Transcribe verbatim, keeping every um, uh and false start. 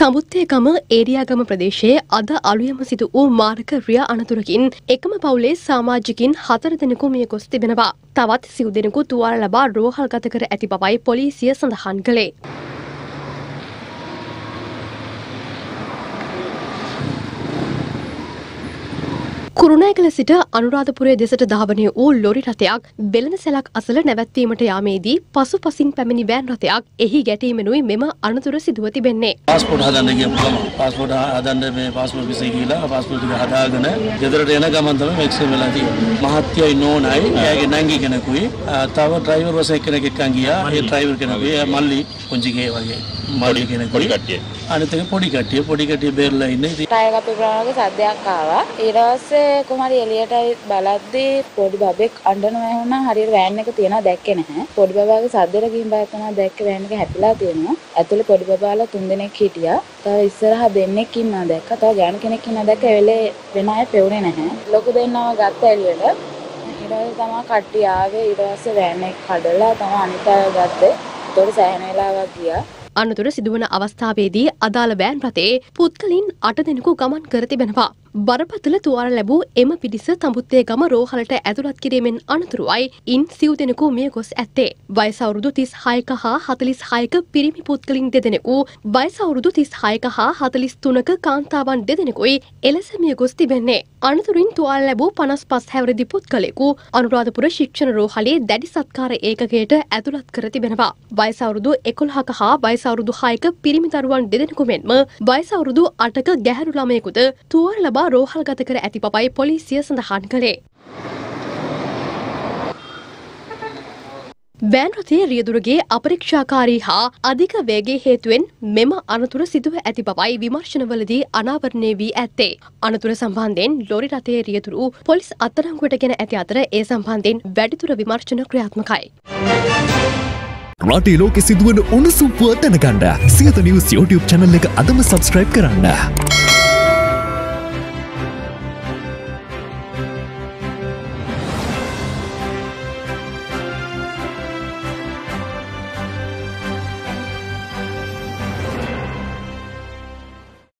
තඹුත්තේගම ඒරියාගම ප්‍රදේශයේ අද අලුයම සිදු වූ මාර්ග ක්‍රියා අනතුරකින් එකම පවුලේ සමාජිකින් හතර දෙනෙකු මිය ගොස් තිබෙනවා. තවත් සිව් දෙනෙකු තුවාල ලබා රෝහල්ගත කර ඇති බවයි පොලිසිය සඳහන් කළේ. කුරුණෑගල සිට අනුරාධපුරයේ දෙසට ධාවනය වූ ලොරි රථයක් බෙලන සැලක් අසල නැවැත්වීමට යාමේදී පසුපසින් පැමිණි වෑන් රථයක් එහි ගැටීමෙනුයි මෙම අනතුර සිදුව තිබෙන්නේ. පාස්පෝර්ට් හදන්න ගියපු ගමන් පාස්පෝර්ට් හදන්න මේ පාස්පෝර්ට් විසයි කියලා පාස්පෝර්ට් ටික හදාගෙන ගෙදරට යන ගමන් තමයි මෙක්සෙම වෙලා තියෙන්නේ. මහත්යයි නෝනායි එයාගේ නංගි කෙනෙකුයි තව ඩ්‍රයිවර් වස එක්කෙනෙක් එක්කන් ගියා. ඒ ඩ්‍රයිවර් කෙනා මල්ලි පුංචිගේ වගේ මල්ලි කෙනෙක් පොඩි කට්ටිය. අනිත් එක පොඩි කට්ටිය පොඩි කට්ටිය බේරලා ඉන්නේ. ටයර් අපේ ප්‍රාණක සද්දයක් ආවා. ඊට පස්සේ කොහමරි එළියට බලද්දී පොඩි බබෙක් අඬනවා වුණා. හරියට වෑන් එක තියනවා දැක්කේ නැහැ. පොඩි බබාගේ සද්දෙට ගිහින් බලනවා දැක්ක වෑන් එක හැපිලා තියෙනවා. ඇතුලේ පොඩි බබාලා තුන් දෙනෙක් හිටියා. තව ඉස්සරහා දෙන්නෙක් ඉන්නවා දැක්කා. තව ගෑනු කෙනෙක් ඉන්නවා දැක්ක ඒ වෙලේ වෙන අය පෙවුනේ නැහැ. ලොකු දෙන්නම ගත්ත එළියට. ඊට පස්සේ තමයි කට්ටිය ආවේ. ඊට පස්සේ වෑන් එක කඩලා තමයි අනිත් අය ගත්තේ. ඒතකොට සෑහෙන වෙලාවක් ගියා. අනතුර සිදුවන අවස්ථාවේදී අදාළ වෑන් රථයේ පුද්ගලින් අට දෙනෙකු ගමන් කර තිබෙනවා. බරපතල තුවාල ලැබූ එම පිරිස තඹුත්තේගම රෝහලට ඇතුළත් කිරීමෙන් අනතුරුවයි ඉන් සිව් දෙනෙකු මිය ගොස් ඇත්තේ. වයස අවුරුදු තිස් හයක හා හතළිස් හයක පිරිමි පුද්ගලින් දෙදෙනෙකු, වයස අවුරුදු තිස් හයක හා හතළිස් තුනක කාන්තාවන් දෙදෙනෙකුයි එලෙස මිය ගොස් තිබෙන්නේ. අනතුරින් තුවාල ලැබූ පනස් පහ හැවිරිදි පුද්ගලයෙකු අනුරාධපුර ශික්ෂණ රෝහලේ දැඩි සත්කාර ඒකකයට ඇතුළත් කර තිබෙනවා. වයස අවුරුදු එකොළහක හා වයස අවුරුදු හයක පිරිමි දරුවන් දෙදෙනෙකු මෙන්ම වයස අවුරුදු අටක ගැහැණු ළමයෙකුද තුවාල ලබා රෝහල්ගත කර ඇති බවයි පොලිසිය සඳහන් කළේ. වෑන් රථයේ රියදුරගේ අපරීක්ෂාකාරී හා අධික වේගයේ හේතුවෙන් මෙම අනතුර සිදුව ඇති බවයි විමර්ශනවලදී අනාවරණය වී ඇත්තේ. අනතුර සම්බන්ධයෙන් ලොරි රථයේ රියදුරු පොලිස් අත්අඩංගුවට ගෙන ඇති අතර ඒ සම්බන්ධයෙන් වැඩිදුර විමර්ශන ක්‍රියාත්මකයි. රටේ ලෝකෙ සිදුවන උණුසුම් පුවත් දැනගන්න සියත නිවුස් YouTube channel එක අදම subscribe කරන්න.